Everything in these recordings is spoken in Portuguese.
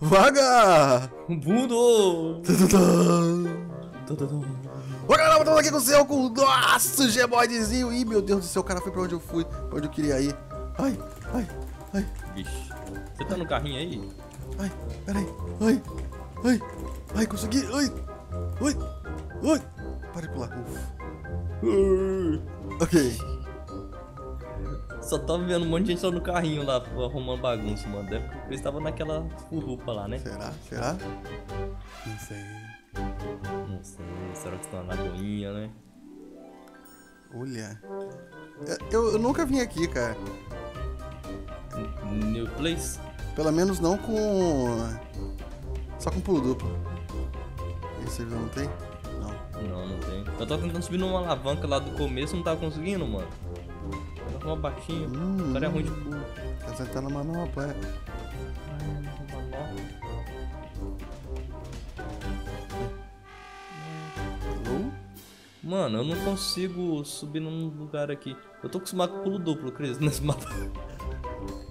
Vagabundo! Ô galera, eu tô aqui com o seu, com o nosso Gmoidzinho. Ih, meu Deus do céu, o cara foi pra onde eu fui, pra onde eu queria ir. Ai, ai, ai. Vixe, você tá no carrinho aí? Ai, peraí. Ai, ai, ai, consegui. Ai, ai, ai. Para de pular. Ok. Só tava vendo um monte de gente lá no carrinho, lá arrumando bagunça, mano. Deve que eles estavam naquela furrupa lá, né? Será? Será? Não sei. Não sei. Será que estão na lagoinha, né? Olha. Eu nunca vim aqui, cara. New place? Pelo menos não com... Só com pulo duplo. Esse não tem? Não. Não, não tem. Eu tava tentando subir numa alavanca lá do começo, não tava conseguindo, mano. Uma baixinha, o cara é ruim de pulo. Quer sentar na manopla, é. Mano, eu não consigo subir num lugar aqui. Eu tô acostumado com pulo duplo, Cris, nesse mapa.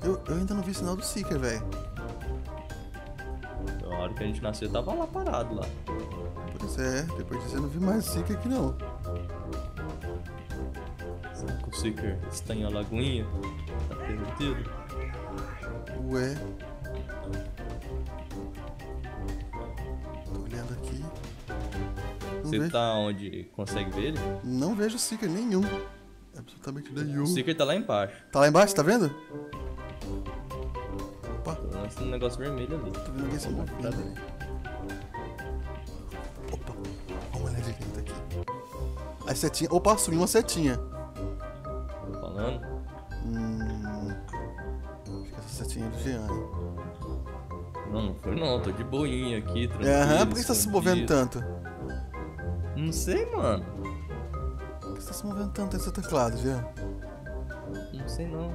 Eu ainda não vi o sinal do Seeker, velho. Na hora que a gente nasceu, eu tava lá parado lá. Pois é, depois disso eu não vi mais Seeker aqui não. O Seeker está em Alagoinha, tá permitido. Ué. Tô olhando aqui. Você tá onde consegue ver ele? Não vejo Seeker nenhum. Absolutamente nenhum. O Seeker tá lá embaixo. Tá lá embaixo, tá vendo? Opa. Tem um negócio vermelho ali. Tô vendo ninguém se movendo. Opa. Olha uma olhada que tá aqui. As setinhas. Opa, subiu uma setinha. Acho que essa setinha é do Jean. Não, não foi não, tô de boinha aqui, tranquilo. Aham, por que você tá se movendo tanto? Não sei, mano. Por que você tá se movendo tanto nesse teclado, Jean? Não sei não.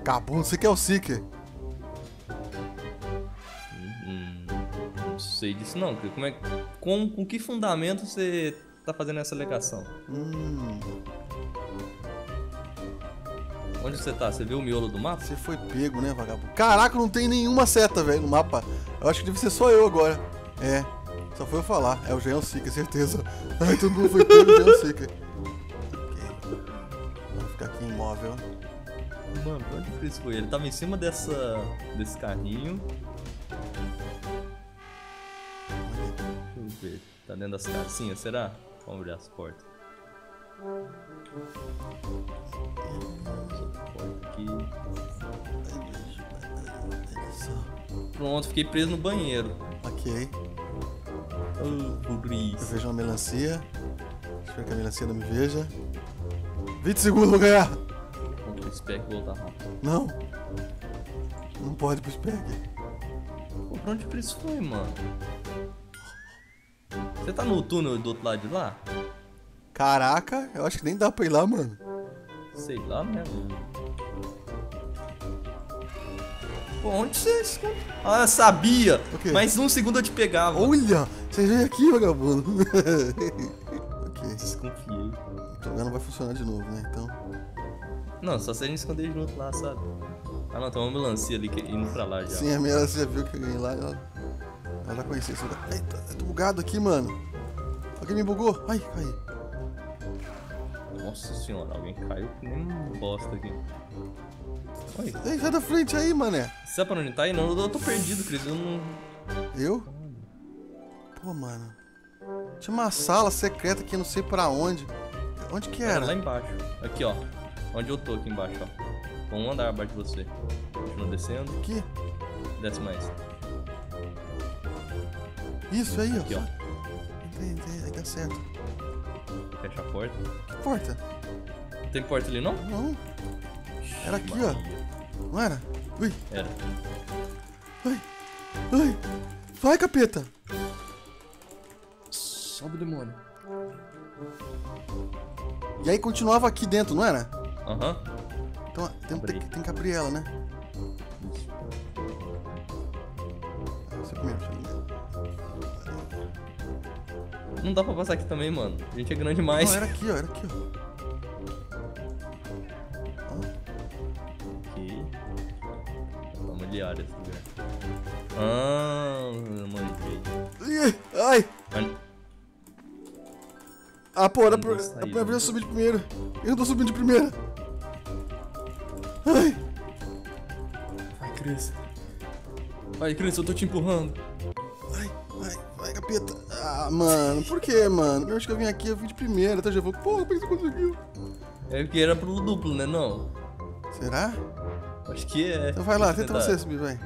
Acabou, você que é o Seeker. Não sei disso não, como é... Com que fundamento você tá fazendo essa alegação? Onde você tá? Você viu o miolo do mapa? Você foi pego, né, vagabundo? Caraca, não tem nenhuma seta, velho, no mapa. Eu acho que deve ser só eu agora. É, só foi eu falar. É o Jean Seeker, certeza. Ai, todo mundo foi pego, Jean Seeker. Ok. Vamos ficar aqui imóvel. Mano, onde que isso foi? Ele tava em cima desse carrinho. Deixa eu ver. Tá dentro das casinhas, será? Vamos abrir as portas. Pronto, fiquei preso no banheiro. Ok. Eu vejo uma melancia. Espero que a melancia não me veja. 20 segundos, vou ganhar. Vamos pro spec voltar rápido. Não. Não pode pro spec. Pô, pra onde isso foi, mano? Você tá no túnel do outro lado de lá? Caraca, eu acho que nem dá pra ir lá, mano. Sei lá, né, mano? Pô, onde você... Ah, eu sabia! Okay. Mais um segundo eu te pegava. Olha! Você veio aqui, vagabundo. Ok. Desconfiei. O lugar não vai funcionar de novo, né? Então... Não, só se a gente esconder junto lá, sabe? Ah, não. Tem uma melancia ali que indo pra lá já. Sim, a melancia viu que eu ganhei lá. Ela já conhecia esse lugar. Eita, eu tô bugado aqui, mano. Alguém me bugou. Ai, caí. Nossa senhora, alguém caiu que nem um bosta aqui. Oi. Ei, sai da frente aí, mané. Você sabe pra onde tá aí? Não, eu tô perdido, Cris. Eu não... Eu? Pô, mano. Tinha uma sala secreta aqui, não sei pra onde. Onde que era? Era lá embaixo. Aqui, ó. Onde eu tô aqui embaixo, ó. Um andar abaixo de você. Continua descendo. Aqui? Desce mais. Isso aí, aqui, ó. Entendi. Aí tá certo. Fecha a porta. Que porta? Não tem porta ali, não? Não. Era aqui, Bahia. Ó. Não era? Ui. Era. Ai. Ai. Vai, capeta. Sobe o demônio. E aí continuava aqui dentro, não era? Aham. Então tem Gabriela, né? Isso. Você primeiro, não dá pra passar aqui também, mano. A gente é grande demais. Não, era aqui, ó. Era aqui, ó. Ah, pô, era pra eu subir de primeiro. Eu não tô subindo de primeira. Ai. Vai, Cris. Vai, Cris, eu tô te empurrando. Vai, vai, vai, capeta. Ah, mano, por que, mano? Eu acho que eu vim aqui, eu vim de primeira, então eu já vou. Porra, por que você conseguiu? É porque era pro duplo, né, não? Será? Acho que é. Então vai lá, tenta você subir, vai.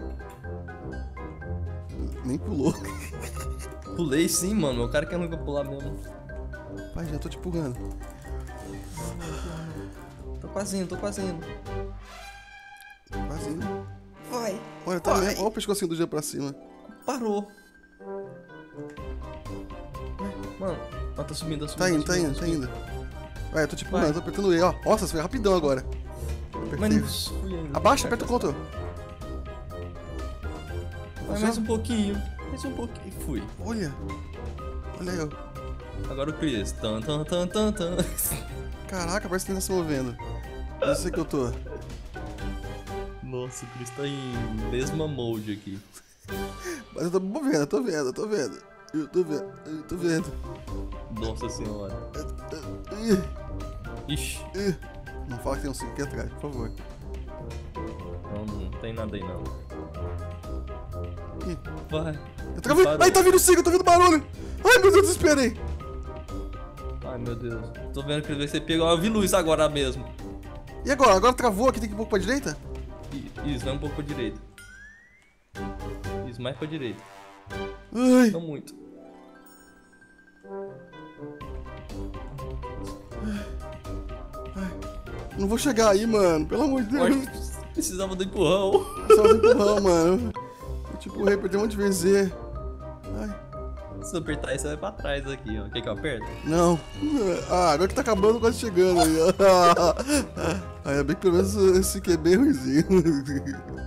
Nem pulou. Pulei sim, mano. O cara quer nunca pular mesmo. Pai, já tô te empurrando. Tô quase indo, tô quase indo. Tô quase indo. Vai. Olha, tá mesmo. Olha o pescocinho do dia pra cima. Parou. Mano, ó, tá subindo, tá subindo. Tá indo, tá indo, tá indo. Vai, eu tô te empurrando, tô apertando o E, ó. Nossa, foi rapidão agora. Mas não fui ainda. Abaixa, aperta o control. Vai mais um pouquinho. Mais um pouquinho. Fui. Olha. Olha eu. Agora o Chris. Tan, tan, tan, tan, tan. Caraca, parece que ele tá se movendo. Eu sei que eu tô. Nossa, o Chris tá em mesma mode aqui. Mas eu tô me movendo, eu tô vendo, eu tô vendo. Eu tô vendo, eu tô vendo. Nossa senhora. Ixi. Não fala que tem uns 50, cara, por favor. Não, não tem nada aí, não. Ih. Vai. Eu tô vindo... Ai, tá vindo siga, eu tô vendo barulho. Ai, meu Deus, esperei. Ai, meu Deus. Tô vendo que ele vai ser pego. Eu vi luz agora mesmo. E agora? Agora travou aqui, tem que ir um pouco pra direita? Isso, vai um pouco pra direita. Isso, mais pra direita. Ai. Não muito. Não vou chegar aí, mano. Pelo amor de Deus. Precisava do empurrão. Precisava do empurrão, mano. Eu te empurrei, perdi um monte de vezes. Ai. Se eu apertar isso, vai pra trás aqui, ó. Quer que eu aperto? Não. Ah, agora que tá acabando, quase chegando aí, ó. Ainda bem que pelo menos esse aqui é bem ruimzinho.